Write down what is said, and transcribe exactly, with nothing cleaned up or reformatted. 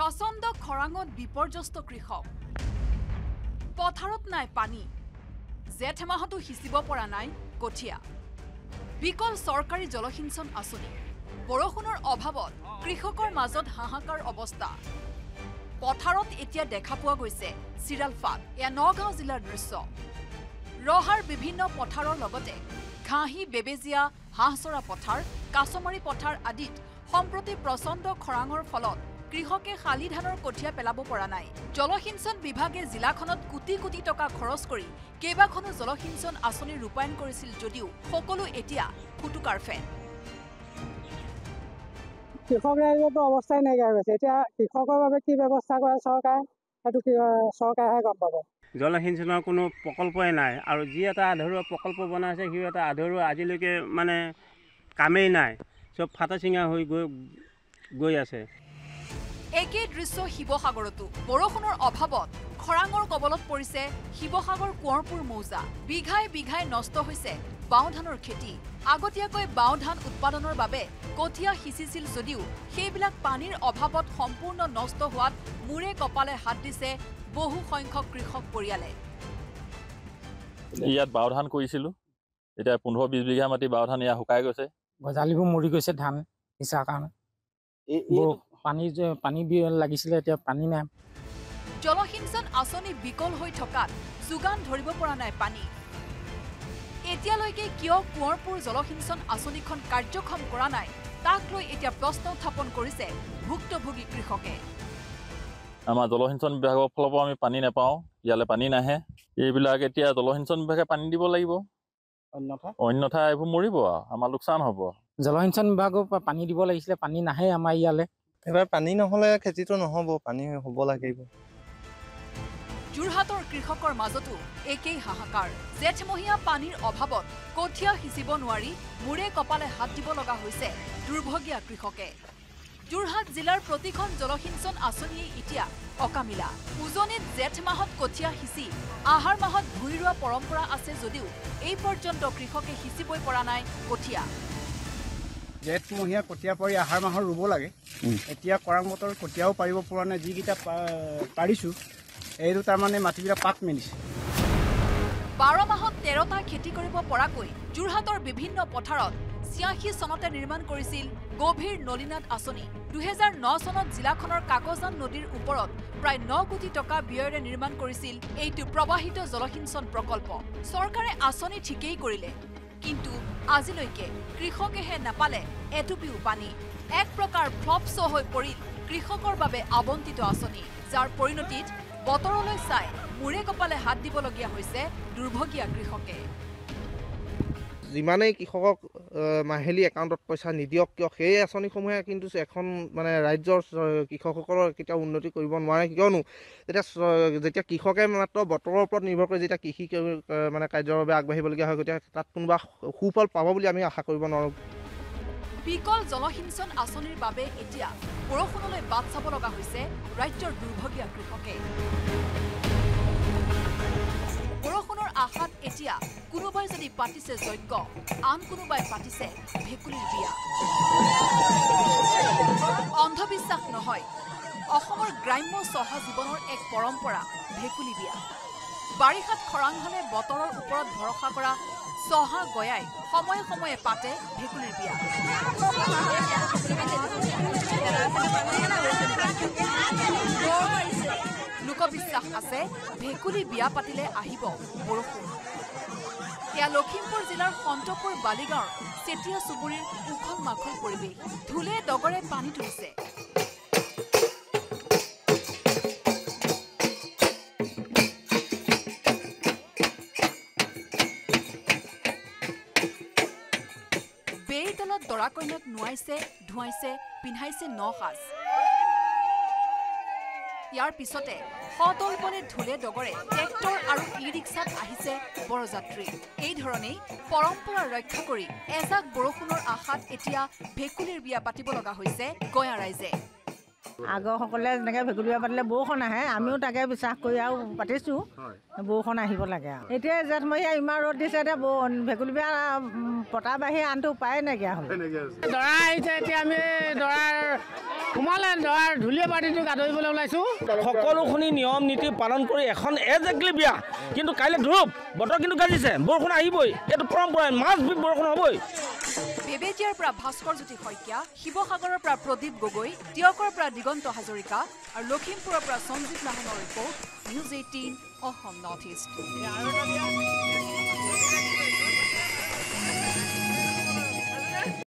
प्रचंड खरांगत विपर्यस्त कृषक पथारत नाय पानी जेठ माहतो हिसिब परा नाय कठिया विकल सरकारी जलसिंचन आँचनी बरषुणर अभावत कृषकर माजत हाहाकार अवस्था पथारत एतिया देखा पुआ गैसे सिराल फाट या नगाँव जिलार दृश्य रहार विभिन्न पथारर लगते घाही बेबेजिया हाहसरा पथार कासमरी पथार आदित सम्प्रति प्रचंड खरांगर फलत कृषके खाली धानर कठिया पेलाब परा नाय जलसिंचन विभागे जिलाखनत कोटी कोटी टका खरच करि केबाखनो जलसिंचन आँचनी रूपायन करिसिल जदिও সকলো एतिया फुटुकार फेन कृषक अवस्थाई नाइकिया होइছে एतिया कृषकर भाबे कि व्यवस्था करे सरकार हेतु सरकारহে गम पाबो जलसिंचনৰ কোনো প্ৰকল্পই নাই আৰু যি এটা আধৰুৱা প্ৰকল্প বনা আছে সি এটা আধৰুৱা আজিলৈকে মানে কামেই নাই সব ফাটাচিঙা হৈ গৈ গৈ আছে একে দৃশ্য শিৱসাগৰতো বৰষুণৰ অভাৱত খৰাঙৰ কবলত পৰিছে শিৱসাগৰ কোঁৱৰপুৰ মৌজা বিঘাই বিঘাই নষ্ট হৈছে বাওধানৰ খেতি আগতীয়াকৈ বাওধান উৎপাদনৰ বাবে কঠিয়া হিচিছিল যদিও সেইবিলাক পানীৰ অভাৱত সম্পূৰ্ণ নষ্ট হোৱাত মূৰে কপালে হাত দিছে বহু সংখ্যক কৃষক পৰিয়ালে ইয়াত বাওধান কৰিছিল এটা পোন্ধৰ বিশ বিঘা মাটি বাওধান ইয়া হুকাই গৈছে গজালিবোৰ মৰি গৈছে ধান হিচাৰ কাৰণে পানী পানী লাগিছিল এতিয়া পানী নাই জলসিঞ্চন আঁচনি বিকল হৈ থকা যোগান ধৰিব পৰা নাই পানী এতিয়ালৈকে কিয় কোঁৱৰপুৰ জলসিঞ্চন আঁচনিখন কাৰ্যক্ষম কৰা নাই তাক লৈ এতিয়া প্ৰশ্ন উত্থাপন কৰিছে ভুক্তভোগী কৃষকে आम जलसिंचन विभाग फल पानी नपा इले पानी नाहे ये जलसिंचन विभागे पानी दी लगे अन्यथा ये मरब आम लोकसान हम जलसिंचन विभाग पानी दी लगे पानी नाहे आम इले पानी ना खेती तो नहब पानी हम लगे जोरहाटर कृषकर मजतो एक हाहाकार जेठमहिया पानी अभाव कठिया सिचिब नारि मूरे कपाले हाथ दी लगा दुर्भगिया कृषके যোৰহাট জিলাৰ প্ৰতিখন জলসিঞ্চন আঁচনিয়ে এতিয়া অকামিলা উজনিত জেঠ মাহত কঠিয়া সিঁচি আহাৰ মাহত ভুই ৰোৱা পৰম্পৰা আছে যদিও এই পৰ্যন্ত কৃষকে সিঁচিবই পৰা নাই কঠিয়া জেঠ মহিয়া কঠিয়া পৰি আহাৰ মাহৰ ৰুব লাগে এতিয়া কৰাং বতৰ কঠিয়াও পাৰিব পৰা নাই যিকিটা পাৰিছো এই দুটা মানে মাটিবিৰা পাত মেলিছে বাৰ মাহত তেৰটা খেতি কৰিব পৰাকৈ যোৰহাটৰ বিভিন্ন পথাৰত ছিয়াশী চনতে নিৰ্মাণ কৰিছিল গভীৰ নলিনাত আঁচনি দুই হাজাৰ ন চনত জিলাখনৰ কাকজান নদীৰ ওপৰত প্ৰায় ন কোটি টকা ব্যয়েৰে নিৰ্মাণ কৰিছিল এইটো প্ৰবাহিত জলসিঞ্চন প্ৰকল্প চৰকাৰে আঁচনি ঠিকেই কৰিলে কিন্তু আজিলৈকে কৃষকেহে নাপালে এটুপিও পানী এক প্ৰকাৰ ফ্লপছ হৈ পৰিল কৃষকৰ বাবে আবণ্টিত আঁচনি যাৰ পৰিণতিত বতৰলৈ চাই মূৰে কপালে হাত দিবলগীয়া হৈছে দুৰ্ভগীয়া কৃষকে যিমানেই কৃষকক মাহেলি একাউণ্টত পইচা নিদিয়ক কিয় সেই আঁচনিসমূহে কিন্তু এখন মানে ৰাজ্যৰ কৃষকসকলৰ কেতিয়া উন্নতি কৰিব নোৱাৰে কিয়নো যেতিয়া যেতিয়া কৃষকে মাত্ৰ বতৰৰ ওপৰত নিৰ্ভৰ কৰি যেতিয়া কৃষি মানে কাৰ্যৰ বাবে আগবাঢ়িবলগীয়া হয় গতিকে তাত কোনোবা সুফল পাব বুলি আমি আশা কৰিব নোৱাৰোঁ বিকল জলসিঞ্চন আঁচনিৰ বাবে এতিয়া বৰষুণলৈ বাট চাব লগা হৈছে ৰাজ্যৰ দুৰ্ভগীয়া কৃষকে বৰষুণৰ আশাত এতিয়া কোনোবাই যদি পাতিছে যজ্ঞ আন কোনোবাই পাতিছে ভেকুলীৰ বিয়া অন্ধবিশ্বাস নহয় অসমৰ গ্ৰাম্য সহ জীৱনৰ এক পৰম্পৰা ভেকুলী বিয়া বাৰিষাত খৰাং হলে বতৰৰ ওপৰত ভৰসা কৰা সহা গয়াই সময়ে সময়ে পাতে ভেকুলীৰ বিয়া লোকবিশ্বাস আছে ভেকুলী বিয়া পাতিলে আহিব বৰষুণ এয়া লখিমপুৰ জিলাৰ সন্তপুৰ বালিগাঁৱৰ চেতিয়া চুবুৰীৰ উখল মাখল পৰিৱেশ ধুলে ডগৰে পানী তুলিছে বেইতলত দৰা কন্যাক নোৱাইছে ধুৱাইছে পিন্ধাইছে ন সাজ ইয়াৰ পিছতে সতলপনে ধুলে ডগৰে ট্ৰেক্টৰ আৰু ই ৰিক্সাত আহিছে বৰযাত্ৰী এই ধৰণে পৰম্পৰা ৰক্ষা কৰি এজাক বৰষুণৰ আশাত এতিয়া ভেকুলীৰ বিয়া পাতিব লগা হৈছে গয়া ৰাইজে আগৰ সকলে এনেকৈ ভেকুলীয়া পাতিলে বৰষুণ আহে, আমিও তাকে বিশ্বাস কৰি আৰু পাতিছোঁ বৰষুণ আহিব লাগে আৰু। এতিয়া জেঠমহীয়া ইমান ৰ'দ দিছে, এতিয়া ভেকুলী বিয়া পতা বাহিৰে আনটো উপায় নাইকিয়া হ'ল। দৰা আহিছে, এতিয়া আমি দৰাৰ সোমালে দৰাৰ ঢুলীয়া পাৰ্টিটোক আদৰিবলৈ ওলাইছোঁ। সকলোখিনি নিয়ম নীতি পালন কৰি এখন এজেক্টলি বিয়া, কিন্তু কাইলৈ ধ্ৰুৱ বতৰ কিন্তু গাজিছে, বৰষুণ আহিবই, এইটো পৰম্পৰাই, মাছ বৰষুণ হ'বই। बेबेजियार प्रा भास्करज्योति शइकिया, शिवसागर प्रा प्रदीप गोगोई, टियकर प्रा दिगंत हजरिका और लखीमपुर प्रा संजीव नाहन रिपोर्ट न्यूज अठारह असम नॉर्थ ईस्ट।